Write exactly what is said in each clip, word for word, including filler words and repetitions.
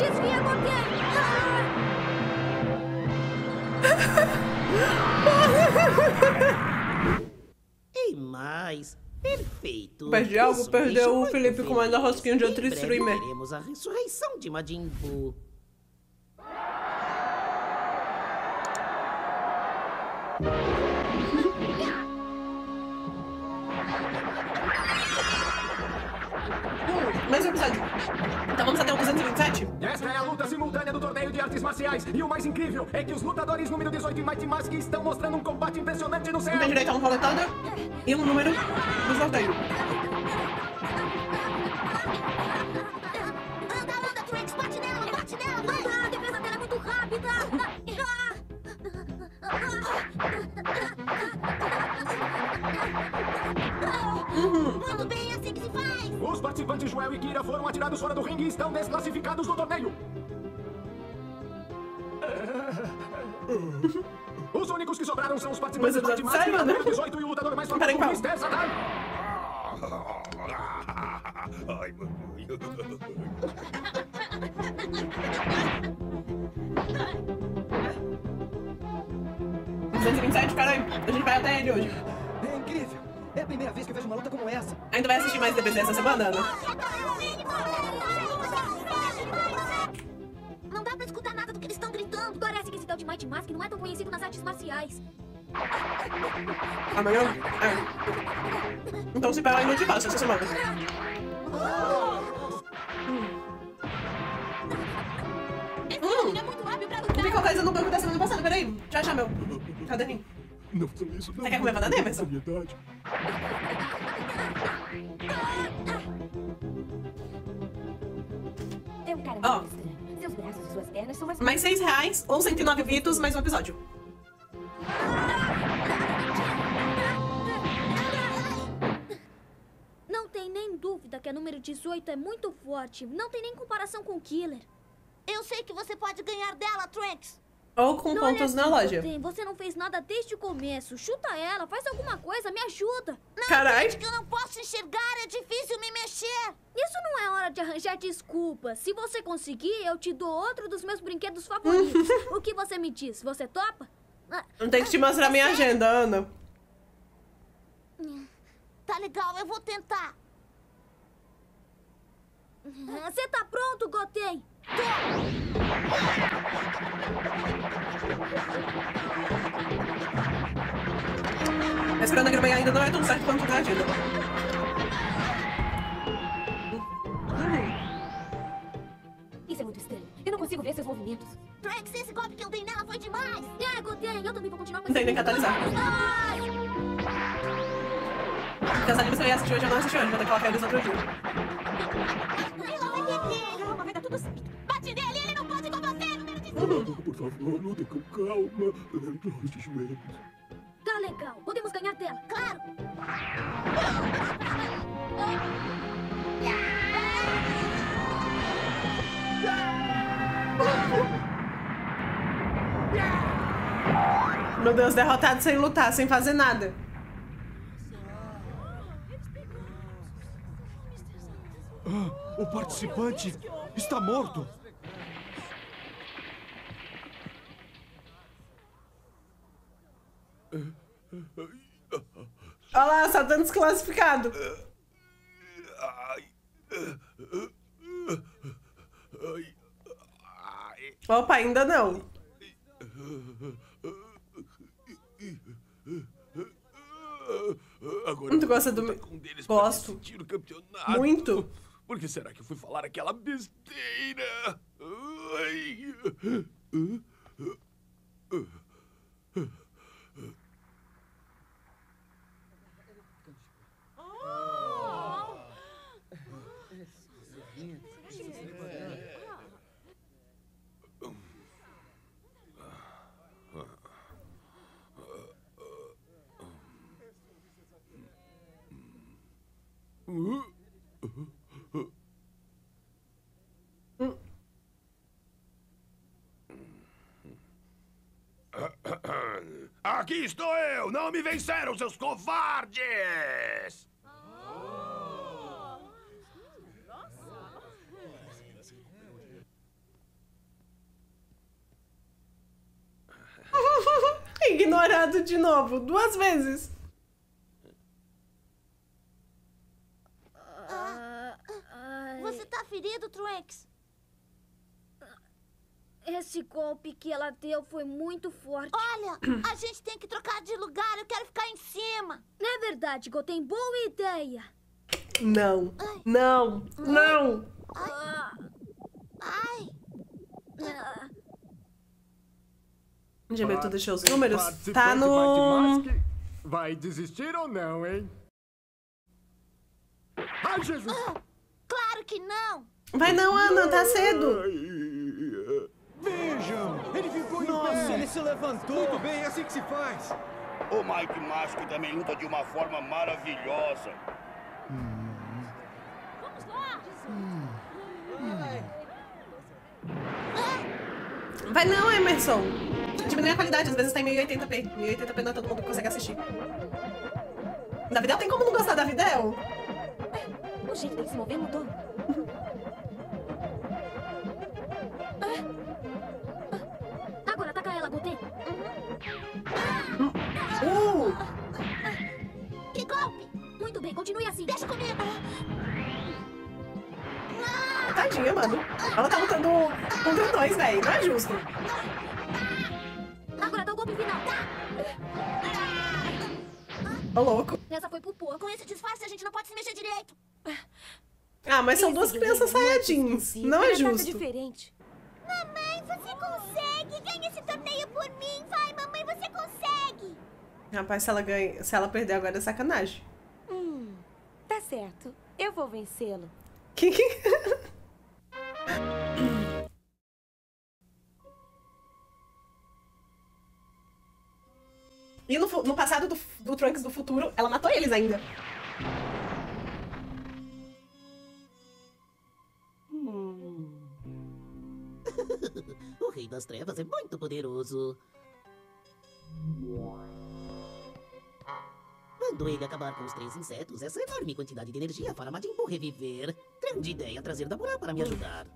Desvia, Goten! E mais, perfeito. Mas de algo perdeu o Felipe comendo a rosquinha de outro streamer. Teremos a ressurreição de Majin Boo. Mais um episódio. Então vamos até o duzentos e vinte e sete? Esta é a luta simultânea do torneio de artes marciais. E o mais incrível é que os lutadores número dezoito e Mighty Mask estão mostrando um combate impressionante no céu. Tem direito a um roletada e um número do sorteio. Anda, anda, Trunks, bate nela, bate nela, vai lá, a defesa dela é muito rápida. Uhum. Muito bem, assim que se faz. Os participantes Joel e Kira foram atirados fora do ringue e estão desclassificados do torneio. Os únicos que sobraram são os participantes do torneio dezoito e o lutador mais famoso, mister Satan. Ai, meu Deus. duzentos e vinte e sete, caralho. A gente vai até ele hoje. É incrível. É a primeira vez que eu vejo uma luta como essa. Ainda vai assistir mais D B Z essa semana, Ana? Não dá pra escutar nada do que eles estão gritando. Parece que esse tal de Mighty Mask não é tão conhecido nas artes marciais. Amanhã? É. Então se parar e não te passa essa semana. Hum. É muito hábil pra lutar. Vi qualquer coisa nunca aconteceu no ano passado, peraí. Já já, meu caderninho. Não foi isso, não. Você quer comer banana, Emerson? Tem um cara oh. que seus braços e suas pernas são mais... Mais seis reais ou cento e nove vitos, mais um episódio. Não tem nem dúvida que a número dezoito é muito forte. Não tem nem comparação com o Killer. Eu sei que você pode ganhar dela, Trunks. Ou com não pontos na loja. Tem. Você não fez nada desde o começo. Chuta ela, faz alguma coisa, me ajuda. Caralho. Eu não posso enxergar, é difícil me mexer. Isso não é hora de arranjar desculpas. Se você conseguir, eu te dou outro dos meus brinquedos favoritos. O que você me diz? Você topa? Não tem que te mostrar a minha agenda, Ana. Tá legal, eu vou tentar. Você tá pronto, Goten? Tô esperando a gravar ainda não é tão certo quanto tá agindo. Isso é muito estranho. Eu não consigo ver seus movimentos. Trunks, esse golpe que eu dei nela foi demais. É, Goten, eu também vou continuar com isso. Não tem nem catalisar. Porque essa anime você ia assistir hoje, eu não assisti hoje. Vou ter que colocar eles outro dia. Vai dar tudo certo. Por favor, luta com calma. Tá legal, podemos ganhar dela, claro! Meu Deus, derrotado sem lutar, sem fazer nada. Ah, o participante está morto. Olha lá, Satan desclassificado. Opa, ainda não. Agora tu gosta do meu. Gosto. Muito. Por que será que eu fui falar aquela besteira? Aqui estou eu! Não me venceram, seus covardes! Oh. parado de novo, duas vezes. Ah, você tá ferido, Trunks? Esse golpe que ela deu foi muito forte. Olha, a gente tem que trocar de lugar, eu quero ficar em cima. Não é verdade, Goten, boa ideia. Não, ai. não, ai. não. Ai. Ai. Ai. Já veio, tu deixou os números? Tá no... Vai desistir ou não, hein? Ai, Jesus! Ah, claro que não! Vai não, Ana, tá cedo! Vejam! Ele ficou em pé! Nossa, ele se levantou! Muito bem, é assim que se faz! O Mighty Mask também luta de uma forma maravilhosa! Hum. Vamos lá! Hum. Hum. Vai não, Emerson! Diminui a qualidade, às vezes tá em mil e oitenta p. mil e oitenta p não é todo mundo que consegue assistir. Davidel, tem como não gostar da Davidel? O jeito dele se mover mudou. Agora ataca ela, Goten. Uh. Que golpe! Muito bem, continue assim. Deixa comigo. Tadinha, mano. Ela tá lutando contra dois, velho. Não é justo. Agora dá o golpe final. Ô, louco. Essa foi pro porco. Com esse disfarce a gente não pode se mexer direito. Ah, mas são duas crianças Saiyajins. Não é justo. Mamãe, você consegue? Ganha esse torneio por mim. Vai, mamãe, você consegue. Rapaz, se ela, ganha, se ela perder agora é sacanagem. Hum, tá certo. Eu vou vencê-lo. Que que... E no, no passado do, do Trunks do futuro, ela matou eles ainda. Hum. O Rei das Trevas é muito poderoso. Quando ele acabar com os três insetos, essa enorme quantidade de energia fará Majin Boo reviver. Grande ideia trazer Daburá para me ajudar.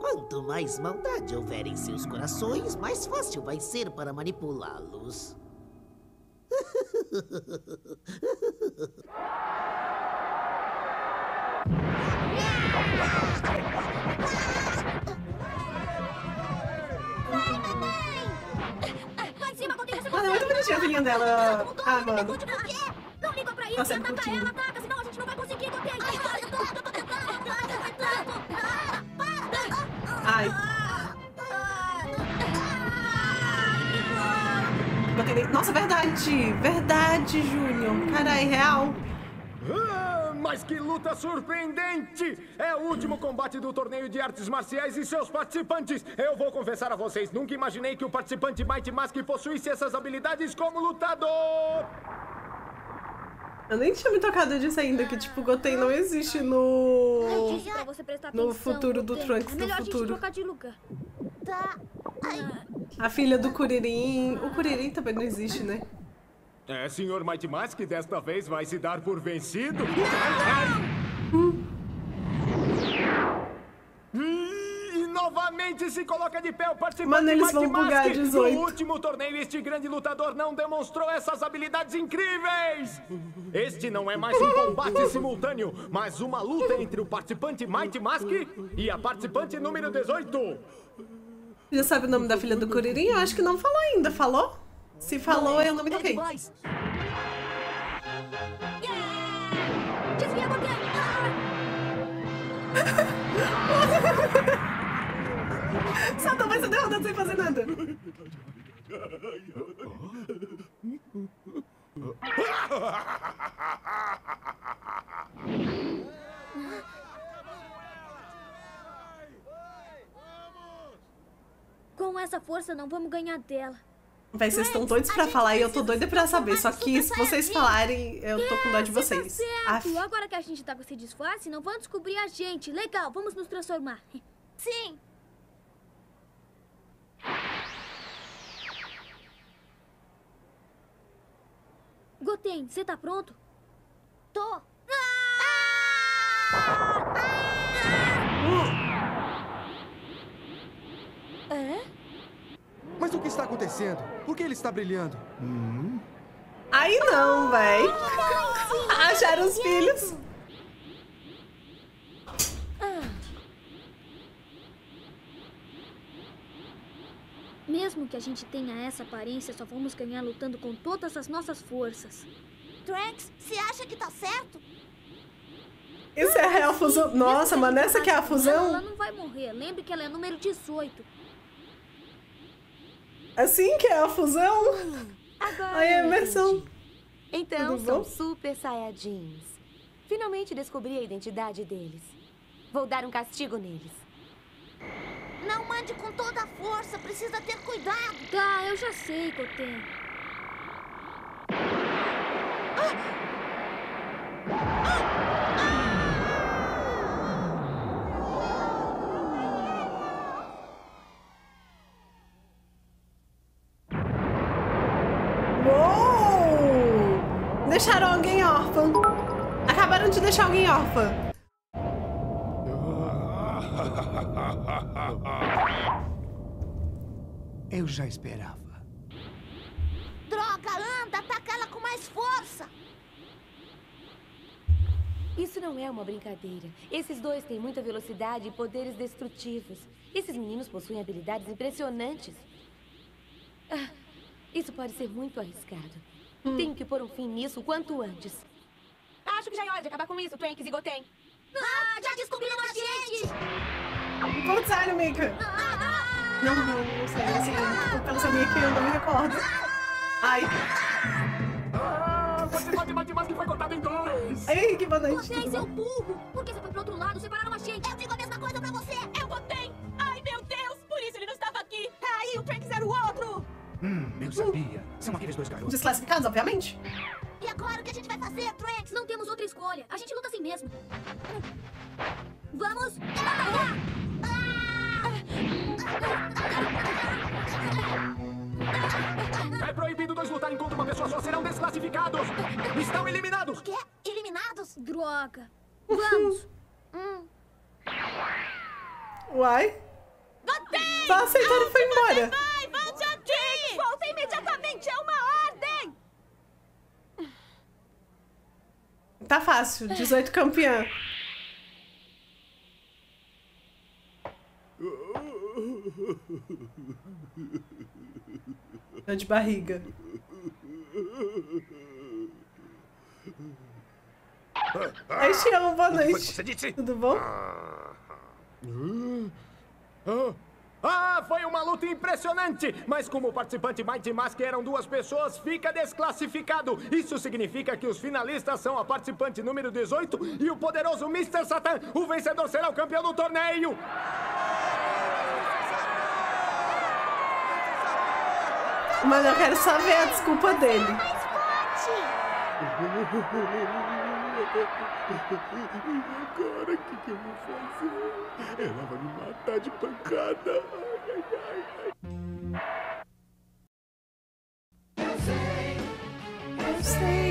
Quanto mais maldade houver em seus corações, mais fácil vai ser para manipulá-los. Vai, mamãe! Vai em cima, Goten, você consegue! Mano, é muito bonitinha a filhinha dela. Ah, mano. Não liga pra isso, ataca ela, ataca, senão a gente não vai conseguir, Goten! Ai. Nossa, verdade! Verdade, Júnior! Carai, real! Ah, mas que luta surpreendente! É o último combate do torneio de artes marciais e seus participantes! Eu vou confessar a vocês, nunca imaginei que o participante Mighty Mask possuísse essas habilidades como lutador! Eu nem tinha me tocado disso ainda, que tipo, Goten não existe no... No futuro do Trunks do futuro. A filha do Kuririn... O Kuririn também não existe, né? É, senhor Mighty Mask, desta vez vai se dar por vencido. Hum. E novamente se coloca de pé o participante Mighty Mask. Mano, eles vão bugar dezoito. No último torneio, este grande lutador não demonstrou essas habilidades incríveis. Este não é mais um combate simultâneo, mas uma luta entre o participante Mighty Mask e a participante número dezoito. Já sabe o nome da filha do Kuririn? Eu acho que não falou ainda, falou? Se falou, eu não me toquei. Satan vai ser derrotado sem fazer nada. Com essa força não vamos ganhar dela. Véi, vocês estão doidos pra falar e eu tô doida pra saber. Só que se vocês falarem, eu tô com dó de vocês. Agora que a gente tá com esse disfarce, não vão descobrir a gente. Legal, vamos nos transformar. Sim. Goten, você tá pronto? Tô. Ah! É? Mas o que está acontecendo? Por que ele está brilhando? Hum? Aí não, véi. Acharam os filhos. Mesmo que a gente tenha essa aparência, só vamos ganhar lutando com todas as nossas forças. Trunks, você acha que tá certo? Isso ah, é a real fusão? Sim. Nossa, mano, essa que é a fusão? Ela não vai morrer. Lembre que ela é número dezoito. Assim que é a fusão? Hum, agora, aí é imersão. Então, são super Saiyajins. Finalmente descobri a identidade deles. Vou dar um castigo neles. Não mande com toda a força, precisa ter cuidado. Tá, eu já sei, Goten. Ah! Ah! Ah! Uou! Deixaram alguém órfã. Acabaram de deixar alguém órfã. Eu já esperava. Droga, anda, ataca ela com mais força. Isso não é uma brincadeira. Esses dois têm muita velocidade e poderes destrutivos. Esses meninos possuem habilidades impressionantes. Ah, isso pode ser muito arriscado. Hum. Tenho que pôr um fim nisso o quanto antes. Acho que já é hora de acabar com isso, Trunks e Goten. Ah, já descobriram a gente! Putz, sério, Mika. Não, não, não sei, assim, eu pelo sabia que eu não me recordo. Ai. Ah, você pode bater mais que foi contado em dois. Ei, que banante. Vocês, seu burro. Por que você foi pro outro lado? Separaram a gente. Eu digo a mesma coisa pra você. Eu votei. Ai, meu Deus, por isso ele não estava aqui. Ai, o Trunks era o outro. Hum, eu sabia. Hum. São aqueles dois garotos. Desclassificados, obviamente. E agora, o que a gente vai fazer, Trunks? Não temos outra escolha. A gente luta assim mesmo. Vamos batalhar! É proibido dois lutarem contra uma pessoa só, serão desclassificados! Estão eliminados! O quê? Eliminados? Droga! Vamos! hum. Uai? Goten! Tá aceitando e foi embora! Vai, volte aqui! Volta imediatamente, é uma ordem! Tá fácil, dezoito campeã. Tô de barriga. Ai, te amo, boa noite. Tudo bom? Ah, foi uma luta impressionante. Mas como o participante Mighty Mask eram duas pessoas, fica desclassificado. Isso significa que os finalistas são a participante número dezoito e o poderoso mister Satan. O vencedor será o campeão do torneio. Mas eu quero só ver a desculpa dele. Agora o que, que eu vou fazer? Ela vai me matar de pancada. Ai, ai, ai, ai. Eu sei, eu sei.